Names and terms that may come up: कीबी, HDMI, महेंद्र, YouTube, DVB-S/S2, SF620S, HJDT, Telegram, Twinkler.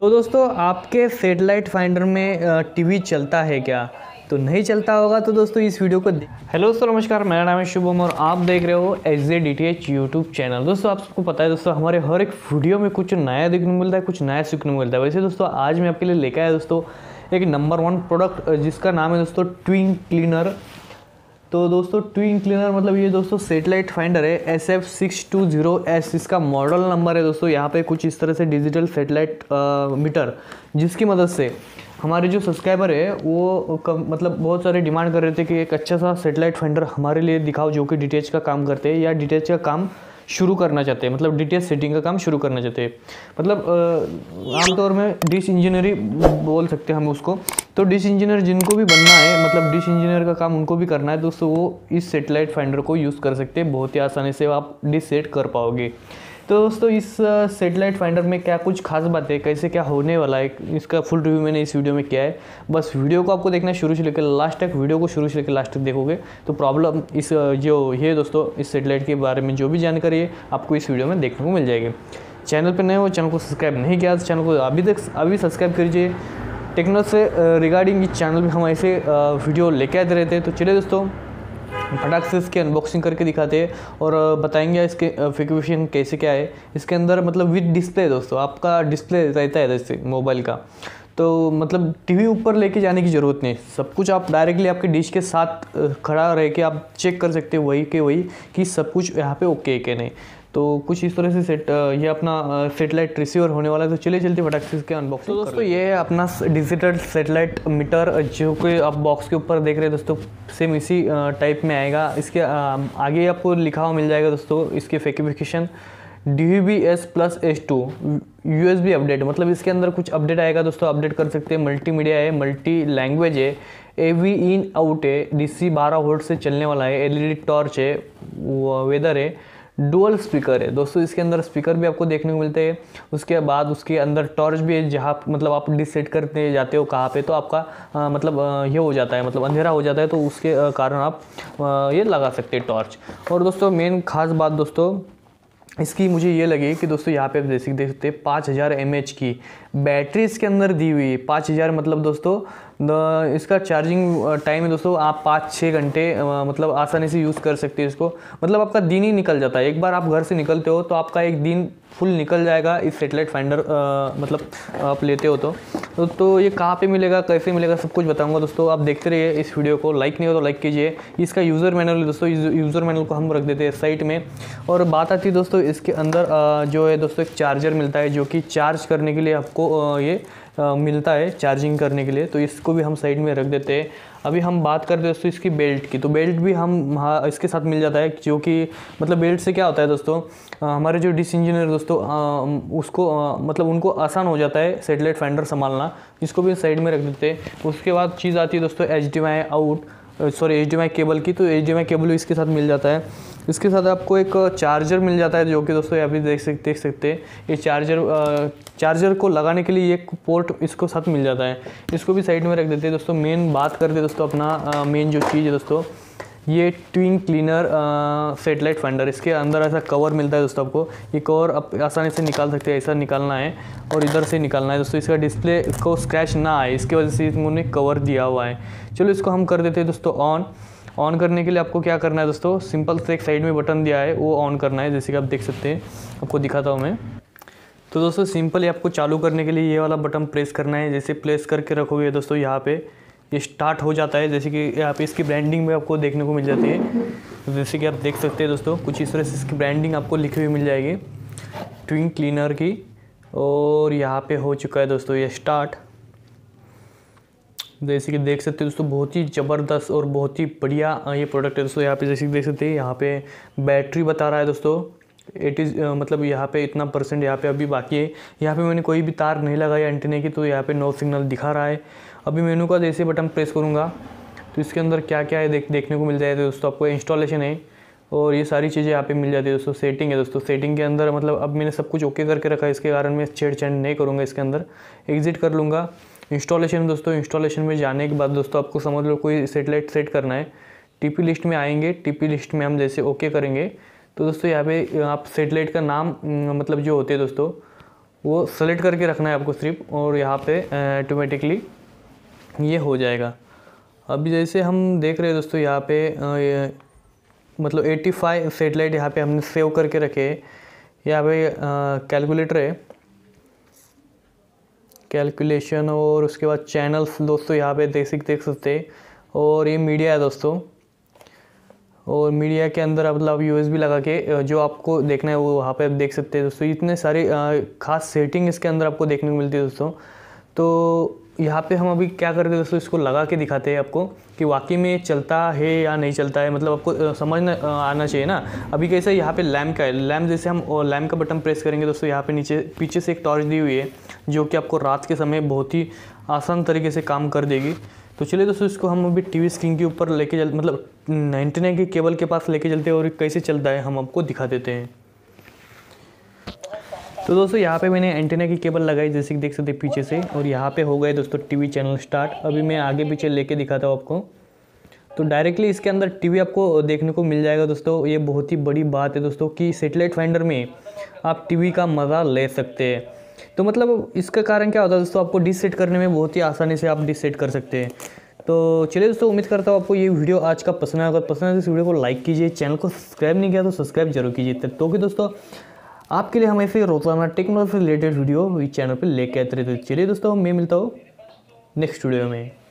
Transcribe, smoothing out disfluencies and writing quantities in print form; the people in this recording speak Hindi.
तो दोस्तों आपके सैटेलाइट फाइंडर में टीवी चलता है क्या? तो नहीं चलता होगा तो दोस्तों इस वीडियो को हेलो दोस्तों नमस्कार, मेरा नाम है शुभम और आप देख रहे हो HJDT यूट्यूब चैनल। दोस्तों आप सबको पता है दोस्तों हमारे हर एक वीडियो में कुछ नया देखने को मिलता है, कुछ नया सीखने को मिलता है। वैसे दोस्तों आज मैं आपके लिए लेकर आया दोस्तों एक नंबर 1 प्रोडक्ट जिसका नाम है दोस्तों ट्विंकलर। तो दोस्तों ट्विंकलर मतलब ये दोस्तों सैटेलाइट फाइंडर है SF620S, इसका मॉडल नंबर है दोस्तों। यहाँ पे कुछ इस तरह से डिजिटल सैटेलाइट मीटर जिसकी मदद से हमारे जो सब्सक्राइबर है वो मतलब बहुत सारे डिमांड कर रहे थे कि एक अच्छा सा सैटेलाइट फाइंडर हमारे लिए दिखाओ जो कि DTH का काम करते हैं या DTH का काम शुरू करना चाहते हैं, मतलब DTH सेटिंग का काम शुरू करना चाहते हैं, मतलब आमतौर में डिश इंजीनियर बोल सकते हैं हम उसको। तो डिश इंजीनियर जिनको भी बनना है, मतलब डिश इंजीनियर का काम उनको भी करना है दोस्तों, वो इस सैटेलाइट फाइंडर को यूज़ कर सकते हैं। बहुत ही आसानी से आप डिश सेट कर पाओगे। तो दोस्तों इस सैटेलाइट फाइंडर में क्या कुछ खास बात है, कैसे क्या होने वाला है, इसका फुल रिव्यू मैंने इस वीडियो में किया है। बस वीडियो को आपको देखना शुरू से लेकर लास्ट तक, वीडियो को शुरू से लेकर लास्ट तक देखोगे तो प्रॉब्लम इस जो है दोस्तों इस सैटेलाइट के बारे में जो भी जानकारी है आपको इस वीडियो में देखने को मिल जाएगी। चैनल पर नए हो, चैनल को सब्सक्राइब नहीं किया तो चैनल को अभी सब्सक्राइब कीजिए। टेक्नो से रिगार्डिंग इस चैनल पर हम ऐसे वीडियो लेके आते रहते हैं। तो चलिए दोस्तों फटाक से इसकी अनबॉक्सिंग करके दिखाते हैं और बताएंगे इसके स्पेसिफिकेशन कैसे क्या है। इसके अंदर मतलब विद डिस्प्ले दोस्तों आपका डिस्प्ले रहता है जैसे मोबाइल का, तो मतलब टीवी ऊपर लेके जाने की ज़रूरत नहीं, सब कुछ आप डायरेक्टली आपके डिश के साथ खड़ा रह के आप चेक कर सकते हो वही कि सब कुछ यहाँ पे ओके है कि नहीं। तो कुछ इस तरह से ये अपना सैटेलाइट रिसीवर होने वाला है। तो चलिए चलते फटाक से इसके अनबॉक्सिंग। तो दोस्तों ये है अपना डिजिटल सैटेलाइट मीटर जो कि आप बॉक्स के ऊपर देख रहे हैं दोस्तों, सेम इसी टाइप में आएगा। इसके आगे आपको लिखा हुआ मिल जाएगा दोस्तों इसके स्पेसिफिकेशन DUBS+S2 USB अपडेट, मतलब इसके अंदर कुछ अपडेट आएगा दोस्तों, अपडेट कर सकते हैं। मल्टीमीडिया है, मल्टी लैंग्वेज है, AV इन आउट है, DC 12 वोल्ट से चलने वाला है, LED टॉर्च है, वेदर है, डुअल स्पीकर है दोस्तों। इसके अंदर स्पीकर भी आपको देखने को मिलते हैं। उसके बाद उसके अंदर टॉर्च भी है, जहाँ मतलब आप डिश सेट करते जाते हो कहाँ पे तो आपका मतलब ये हो जाता है, मतलब अंधेरा हो जाता है, तो उसके कारण आप ये लगा सकते हैं टॉर्च। और दोस्तों मेन खास बात दोस्तों इसकी मुझे ये लगी कि दोस्तों यहाँ पे आप जैसे देख सकते हैं 5000 mAh की बैटरी इसके अंदर दी हुई है। 5000 मतलब दोस्तों इसका चार्जिंग टाइम है दोस्तों, आप 5-6 घंटे मतलब आसानी से यूज़ कर सकते हैं इसको, मतलब आपका दिन ही निकल जाता है। एक बार आप घर से निकलते हो तो आपका एक दिन फुल निकल जाएगा इस सैटेलाइट फाइंडर मतलब आप लेते हो तो ये कहाँ पे मिलेगा, कैसे मिलेगा, सब कुछ बताऊंगा दोस्तों। आप देखते रहिए इस वीडियो को, लाइक नहीं हो तो लाइक कीजिए। इसका यूज़र मैनुअल दोस्तों, यूज़र मैनुअल को हम रख देते हैं साइट में। और बात आती है दोस्तों इसके अंदर जो है दोस्तों एक चार्जर मिलता है जो कि चार्ज करने के लिए आपको ये मिलता है चार्जिंग करने के लिए, तो इसको भी हम साइड में रख देते हैं। अभी हम बात करते हैं दोस्तों इसकी बेल्ट की, तो बेल्ट भी हम इसके साथ मिल जाता है जो कि मतलब बेल्ट से क्या होता है दोस्तों हमारे जो डिश इंजीनियर दोस्तों उसको मतलब उनको आसान हो जाता है सैटेलाइट फाइंडर संभालना, इसको भी साइड में रख देते हैं। उसके बाद चीज़ आती है दोस्तों HDMI केबल की, तो HDMI केबल भी इसके साथ मिल जाता है। इसके साथ आपको एक चार्जर मिल जाता है जो कि दोस्तों यहाँ पे देख सकते हैं ये चार्जर को लगाने के लिए एक पोर्ट इसको साथ मिल जाता है, इसको भी साइड में रख देते हैं दोस्तों। मेन बात करते हैं दोस्तों अपना मेन जो चीज़ है दोस्तों ये ट्विंकलर सैटेलाइट फाइंडर, इसके अंदर ऐसा कवर मिलता है दोस्तों, आपको ये कवर आप आसानी से निकाल सकते हैं, ऐसा निकालना है और इधर से निकालना है दोस्तों। इसका डिस्प्ले को स्क्रैच ना आए इसकी वजह से उन्होंने कवर दिया हुआ है। चलो इसको हम कर देते हैं दोस्तों ऑन करने के लिए आपको क्या करना है दोस्तों, सिंपल से एक साइड में बटन दिया है वो ऑन करना है, जैसे कि आप देख सकते हैं, आपको दिखाता हूँ मैं। तो दोस्तों सिंपल ही आपको चालू करने के लिए ये वाला बटन प्रेस करना है, जैसे प्रेस करके रखोगे दोस्तों यहाँ पे ये स्टार्ट हो जाता है, जैसे कि यहाँ पे इसकी ब्रांडिंग भी आपको देखने को मिल जाती है, जैसे कि आप देख सकते हैं दोस्तों कुछ इस तरह से इसकी ब्रांडिंग आपको लिखी हुई मिल जाएगी ट्विंकलर की। और यहाँ पे हो चुका है दोस्तों ये स्टार्ट, जैसे कि देख सकते हैं दोस्तों बहुत ही ज़बरदस्त और बहुत ही बढ़िया ये प्रोडक्ट है दोस्तों। यहाँ पे जैसे कि देख सकते हैं यहाँ पे बैटरी बता रहा है दोस्तों 80 मतलब यहाँ पे इतना परसेंट यहाँ पे अभी बाकी है। यहाँ पे मैंने कोई भी तार नहीं लगाई एंटीने की, तो यहाँ पे नो सिग्नल दिखा रहा है। अभी मेनू का जैसे बटन प्रेस करूँगा तो इसके अंदर क्या क्या है देखने को मिल जाएगा दोस्तों, आपको इंस्टॉलेशन है और ये सारी चीज़ें यहाँ पे मिल जाती है दोस्तों। सेटिंग है दोस्तों, सेटिंग के अंदर मतलब अब मैंने सब कुछ ओके करके रखा है, इसके कारण मैं छेड़छाड़ नहीं करूँगा, इसके अंदर एग्जिट कर लूँगा। इंस्टॉलेशन दोस्तों, इंस्टॉलेशन में जाने के बाद दोस्तों आपको समझ लो कोई सैटेलाइट सेट करना है, TP लिस्ट में आएंगे, TP लिस्ट में हम जैसे ओके करेंगे तो दोस्तों यहाँ पे आप सैटेलाइट का नाम मतलब जो होते हैं दोस्तों वो सेलेक्ट करके रखना है आपको सिर्फ, और यहाँ पे ऑटोमेटिकली ये हो जाएगा। अब जैसे हम देख रहे हैं दोस्तों यहाँ पे मतलब 85 सेटेलाइट यहाँ पे हमने सेव करके रखे। यहाँ पे कैलकुलेटर है, कैलकुलेशन, और उसके बाद चैनल्स दोस्तों यहाँ पे बेसिक देख सकते हैं, और ये मीडिया है दोस्तों, और मीडिया के अंदर मतलब USB लगा के जो आपको देखना है वो वहाँ पे आप देख सकते हैं दोस्तों। इतने सारे खास सेटिंग इसके अंदर आपको देखने को मिलती है दोस्तों। तो यहाँ पे हम अभी क्या करते हैं दोस्तों, इसको लगा के दिखाते हैं आपको कि वाकई में चलता है या नहीं चलता है, मतलब आपको समझना आना चाहिए ना। अभी कैसे यहाँ पे लैम्प का है, लैम्प जैसे हम लैम्प का बटन प्रेस करेंगे दोस्तों, यहाँ पे नीचे पीछे से एक टॉर्च दी हुई है जो कि आपको रात के समय बहुत ही आसान तरीके से काम कर देगी। तो चलिए दोस्तों इसको हम अभी टीवी स्क्रीन के ऊपर लेके चल मतलब एंटीना के केबल के पास लेके चलते हैं और कैसे चलता है हम आपको दिखा देते हैं। तो दोस्तों यहाँ पे मैंने एंटीना की केबल लगाई जैसे कि देख सकते हैं पीछे से, और यहाँ पे हो गए दोस्तों टीवी चैनल स्टार्ट। अभी मैं आगे पीछे लेके दिखाता हूँ आपको। तो डायरेक्टली इसके अंदर टीवी आपको देखने को मिल जाएगा दोस्तों। ये बहुत ही बड़ी बात है दोस्तों कि सैटेलाइट फाइंडर में आप टीवी का मज़ा ले सकते हैं। तो मतलब इसका कारण क्या होता है दोस्तों, आपको डिस सेट करने में बहुत ही आसानी से आप डिस सेट कर सकते हैं। तो चलिए दोस्तों, उम्मीद करता हूँ आपको ये वीडियो आज का पसंद आया। अगर पसंद आए तो इस वीडियो को लाइक कीजिए, चैनल को सब्सक्राइब नहीं किया तो सब्सक्राइब जरूर कीजिए। तब तो कि दोस्तों आपके लिए हम ऐसे रोजाना टेक्नोलॉजी से रिलेटेड वीडियो इस चैनल पर लेके आते रहते। चलिए दोस्तों, मैं मिलता हूँ नेक्स्ट वीडियो में।